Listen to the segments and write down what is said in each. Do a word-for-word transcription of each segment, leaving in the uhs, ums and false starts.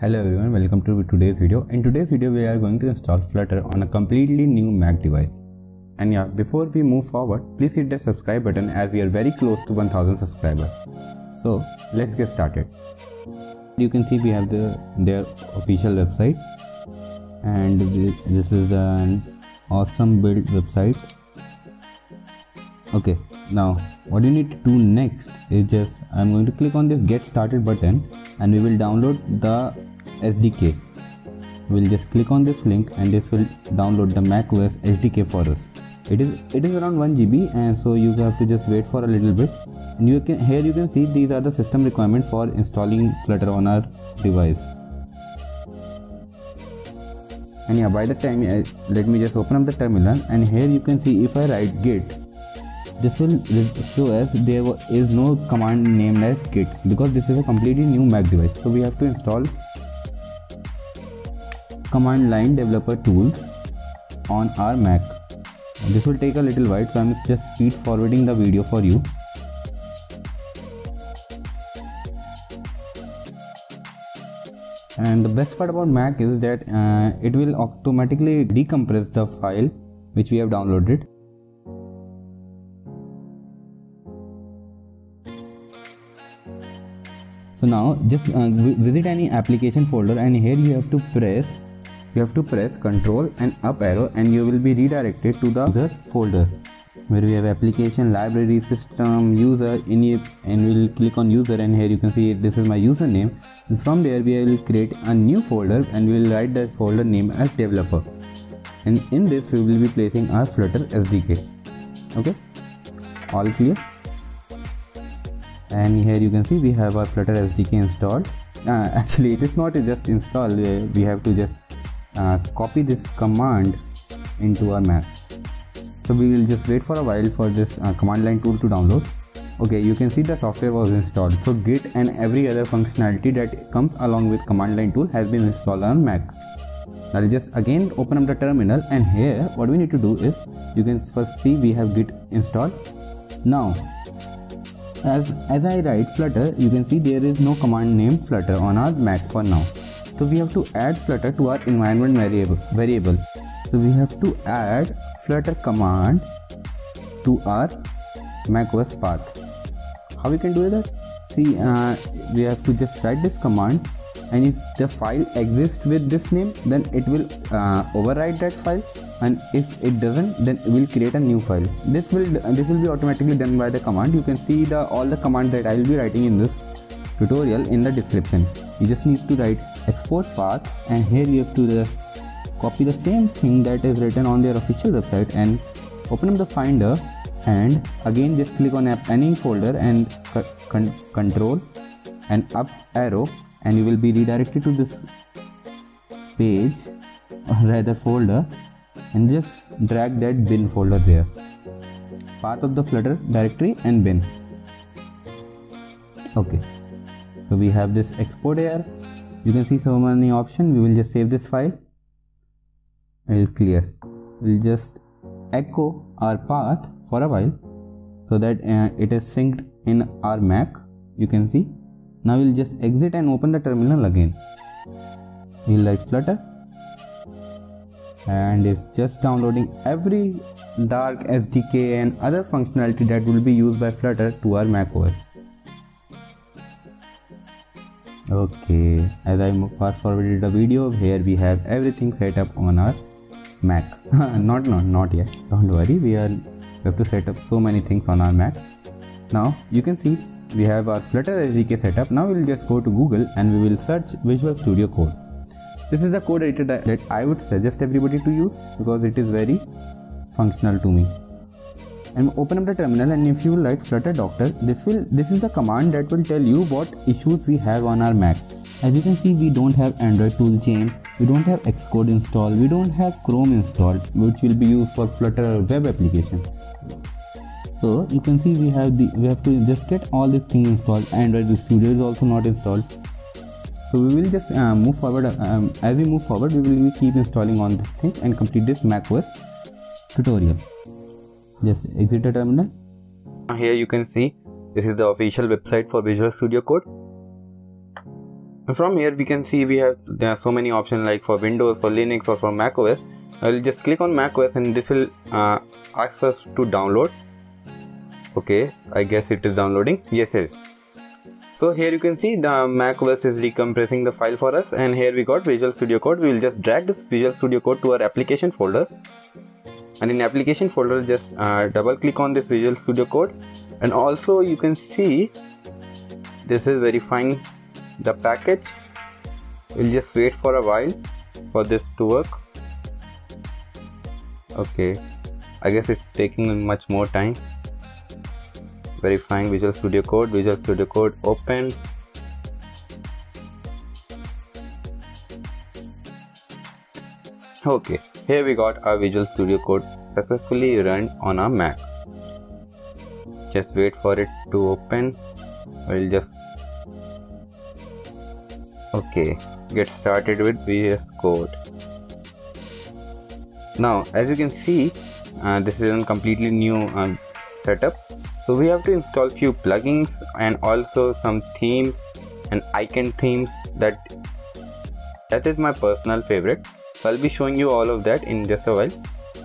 Hello everyone, welcome to today's video. In today's video we are going to install Flutter on a completely new Mac device. And yeah, before we move forward, please hit the subscribe button as we are very close to one thousand subscribers. So let's get started. You can see we have the their official website, and this is an awesome build website. Okay, now what you need to do next is just I'm going to click on this get started button and we will download the S D K. We'll just click on this link and this will download the macOS S D K for us. It is it is around one gigabyte, and so you have to just wait for a little bit. And you can here you can see these are the system requirements for installing Flutter on our device. And yeah, by the time let me just open up the terminal, and here you can see if I write git, this will show us there is no command named as git because this is a completely new Mac device. So we have to install command line developer tools on our Mac. This will take a little while, so I'm just speed forwarding the video for you. And the best part about Mac is that uh, it will automatically decompress the file which we have downloaded. So now just uh, visit any application folder, and here you have to press you have to press control and up arrow, and you will be redirected to the user folder where we have application, library, system, user, init, and we will click on user, and here you can see this is my username, and from there we will create a new folder and we will write that folder name as developer, and in this we will be placing our Flutter S D K. Okay, all clear. And here you can see we have our Flutter S D K installed. Uh, actually it is not just install, we have to just uh, copy this command into our Mac. So we will just wait for a while for this uh, command line tool to download. Okay, you can see the software was installed. So Git and every other functionality that comes along with command line tool has been installed on Mac. Now I'll just again open up the terminal, and here what we need to do is, you can first see we have Git installed. Now As, as I write Flutter, you can see there is no command named Flutter on our Mac for now. So we have to add Flutter to our environment variable. variable. So we have to add Flutter command to our macOS path. How we can do that? See, uh, we have to just write this command, and if the file exists with this name, then it will uh, override that file, and if it doesn't, then it will create a new file. This will this will be automatically done by the command. You can see the all the commands that I will be writing in this tutorial in the description. You just need to write export path, and here you have to just copy the same thing that is written on their official website, and open up the finder, and again just click on any folder and con control and up arrow, and you will be redirected to this page, or rather folder, and just drag that bin folder there, path of the Flutter directory and bin. Okay, so we have this export here. You can see so many options. We will just save this file. It is clear. We'll just echo our path for a while so that uh, it is synced in our Mac. You can see. Now we'll just exit and open the terminal again. We'll like Flutter. And it's just downloading every Dart, S D K and other functionality that will be used by Flutter to our macOS. Okay, as I fast forwarded the video, here we have everything set up on our Mac. not, not, not yet. Don't worry, we are we have to set up so many things on our Mac. Now you can see we have our Flutter S D K set up. Now we will just go to Google and we will search Visual Studio Code. This is a code editor that I would suggest everybody to use because it is very functional to me. And open up the terminal, and if you like Flutter doctor, this will this is the command that will tell you what issues we have on our Mac. As you can see, we don't have Android toolchain, we don't have Xcode installed, we don't have Chrome installed, which will be used for Flutter web application. So you can see we have the we have to just get all these things installed. Android Studio is also not installed. So we will just uh, move forward, um, as we move forward we will keep installing on this thing and complete this macOS tutorial. Just exit the terminal. Here you can see this is the official website for Visual Studio Code. From here we can see we have there are so many options like for Windows, for Linux, or for macOS. I'll just click on macOS and this will uh, ask us to download. Okay, I guess it is downloading. Yes, it is. So here you can see the macOS is decompressing the file for us, and here we got Visual Studio Code. We will just drag this Visual Studio Code to our application folder, and in application folder just uh, double click on this Visual Studio Code, and also you can see this is verifying the package. We'll just wait for a while for this to work. Okay, I guess it's taking much more time. Verifying Visual Studio Code, Visual Studio Code open. Okay, here we got our Visual Studio Code successfully run on our Mac. Just wait for it to open. We'll just okay, get started with V S Code. Now, as you can see, uh, this is a completely new um, setup. So we have to install few plugins and also some themes and icon themes that that is my personal favorite. So I'll be showing you all of that in just a while.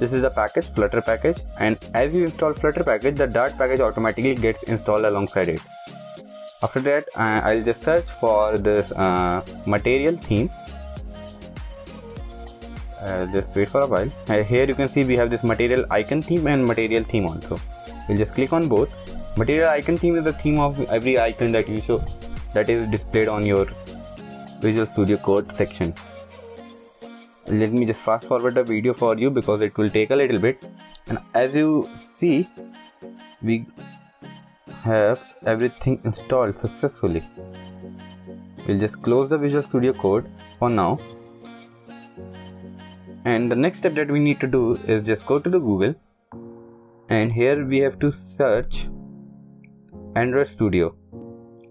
This is the package, Flutter package, and as you install Flutter package, the Dart package automatically gets installed alongside it. After that, uh, I'll just search for this uh, material theme. Uh, just wait for a while. Uh, here you can see we have this material icon theme and material theme also. We'll just click on both. Material icon theme is the theme of every icon that you show that is displayed on your Visual Studio Code section. Let me just fast forward the video for you because it will take a little bit. And as you see, we have everything installed successfully. We'll just close the Visual Studio Code for now. And the next step that we need to do is just go to the Google. And here we have to search Android Studio,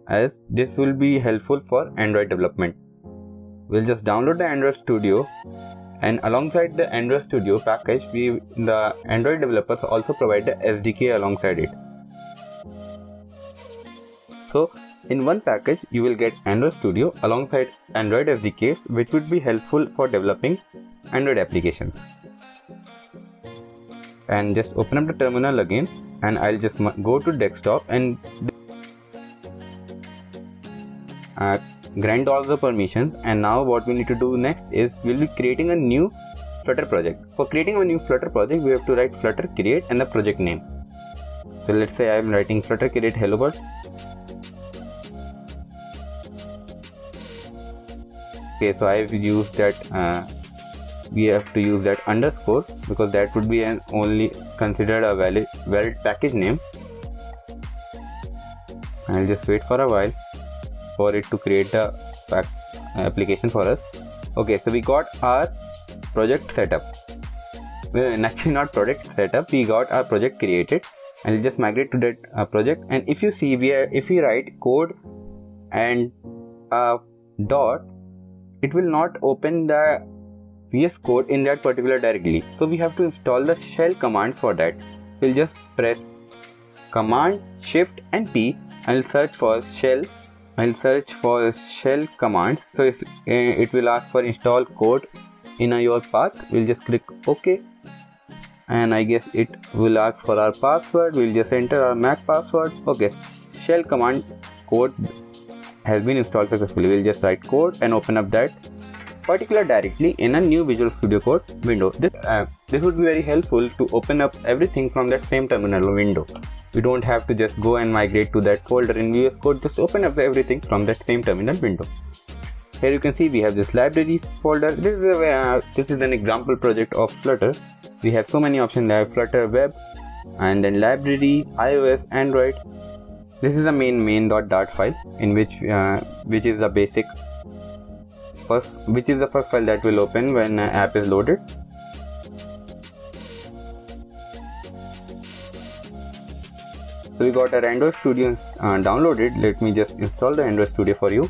as this will be helpful for Android development. We'll just download the Android Studio, and alongside the Android Studio package, we the Android developers also provide the S D K alongside it. So in one package you will get Android Studio alongside Android S D Ks, which would be helpful for developing Android applications. And just open up the terminal again, and I'll just go to desktop and uh, grant all the permissions. And now what we need to do next is we'll be creating a new Flutter project. For creating a new Flutter project, we have to write flutter create and the project name. So let's say I'm writing flutter create hello world. Okay, so I've used that uh, we have to use that underscore because that would be an only considered a valid valid package name. I'll just wait for a while for it to create the pack application for us. Okay, so we got our project setup. Well, actually not project setup. We got our project created, and we'll just migrate to that uh, project. And if you see, we are, if we write code and uh, dot, it will not open the V S Code in that particular directly. So we have to install the shell command for that. We'll just press command shift and P, and I'll search for shell. I'll search for shell command. So if, uh, it will ask for install code in a your path. We'll just click OK, and I guess it will ask for our password. We'll just enter our Mac password. Okay, shell command code has been installed successfully. We'll just write code and open up that particular directly in a new Visual Studio Code window. This, uh, this would be very helpful to open up everything from that same terminal window. We don't have to just go and migrate to that folder in V S Code, just open up everything from that same terminal window. Here you can see we have this libraries folder. This is, a, uh, this is an example project of Flutter. We have so many options like Flutter web, and then library, iOS, Android. This is the main main.dart file in which, uh, which is the basic First, which is the first file that will open when an app is loaded. So we got our Android Studio uh, downloaded. Let me just install the Android Studio for you.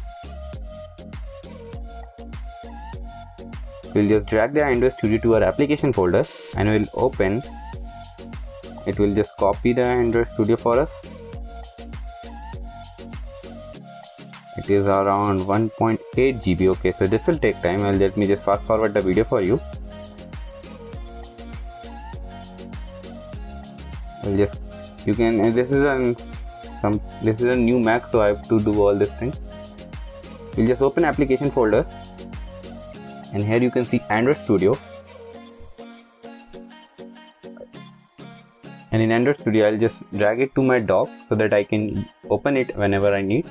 We'll just drag the Android Studio to our application folder, and we'll open. It will just copy the Android Studio for us. It is around one point eight G B. Okay, so this will take time, and let me just fast forward the video for you. I'll just you can and this is an some this is a new Mac, so I have to do all this thing. We'll just open application folder, and here you can see Android Studio. And in Android Studio, I'll just drag it to my dock so that I can open it whenever I need.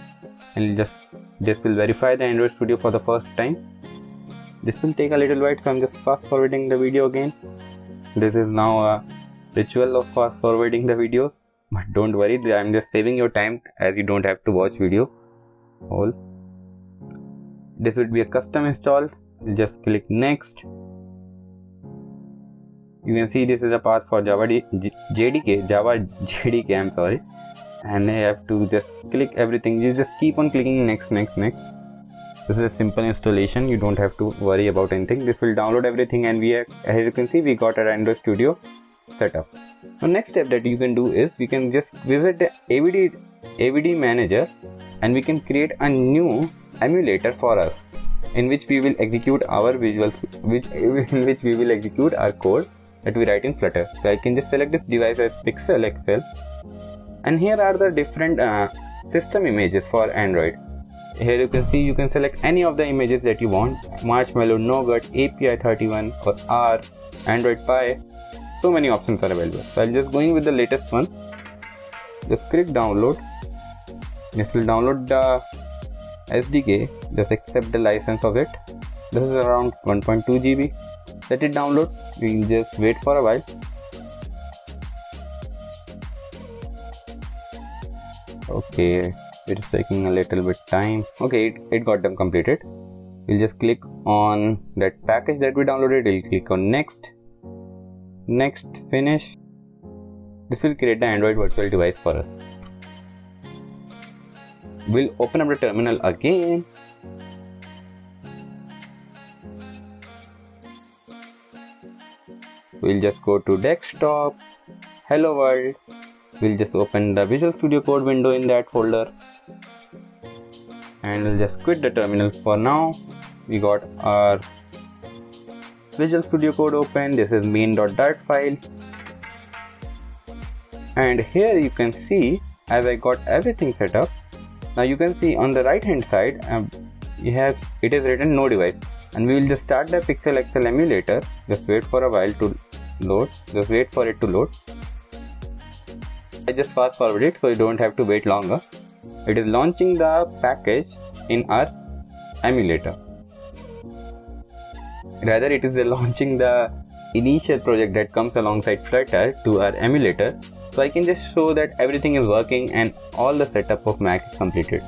And just this will verify the Android Studio for the first time. This will take a little while, so I'm just fast forwarding the video again. This is now a ritual of fast forwarding the video, but don't worry, I'm just saving your time as you don't have to watch video. All this would be a custom install. Just click next. You can see this is a path for Java J D K, Java J D K, I'm sorry. And I have to just click everything. You just keep on clicking next, next, next. This is a simple installation. You don't have to worry about anything. This will download everything, and we have, as you can see, we got our Android Studio setup. So next step that you can do is we can just visit the A V D, A V D manager, and we can create a new emulator for us, in which we will execute our visual, which in which we will execute our code that we write in Flutter. So I can just select this device as Pixel X L, and here are the different uh, system images for Android. Here you can see you can select any of the images that you want: Marshmallow, Nougat, A P I thirty-one, or R, Android Pie. So many options are available. So I'm just going with the latest one. Just click download. This will download the S D K. Just accept the license of it. This is around one point two G B. Let it download. We can just wait for a while. Okay, it's taking a little bit time. Okay, it, it got them completed. We'll just click on that package that we downloaded. We'll click on next, next, finish. This will create the Android virtual device for us. We'll open up the terminal again. We'll just go to desktop, hello world. We'll just open the Visual Studio Code window in that folder, and we'll just quit the terminal for now. We got our Visual Studio Code open. This is main.dart file, and here you can see as I got everything set up. Now you can see on the right hand side, um, it has it is written no device, and we will just start the Pixel X L emulator. Just wait for a while to load. Just wait for it to load. I just fast forward it so you don't have to wait longer. It is launching the package in our emulator. Rather, it is launching the initial project that comes alongside Flutter to our emulator. So I can just show that everything is working and all the setup of Mac is completed.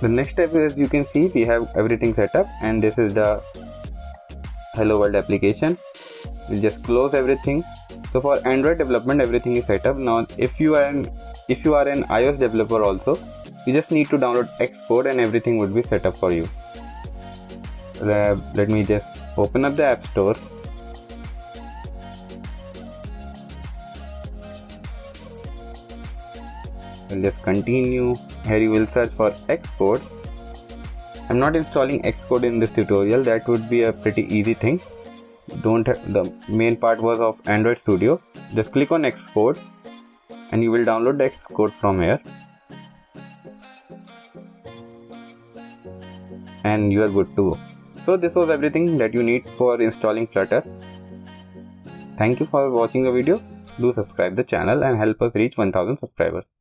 The next step is, you can see we have everything set up, and this is the hello world application. We'll just close everything. So for Android development, everything is set up. Now if you are an, if you are an iOS developer also, you just need to download Xcode and everything would be set up for you. Uh, let me just open up the App Store. I'll just continue. Here you will search for Xcode. I'm not installing Xcode in this tutorial. That would be a pretty easy thing. Don't have, the main part was of Android Studio. Just click on Xcode, and you will download the Xcode from here, and you are good to go. So this was everything that you need for installing Flutter. Thank you for watching the video. Do subscribe the channel and help us reach one thousand subscribers.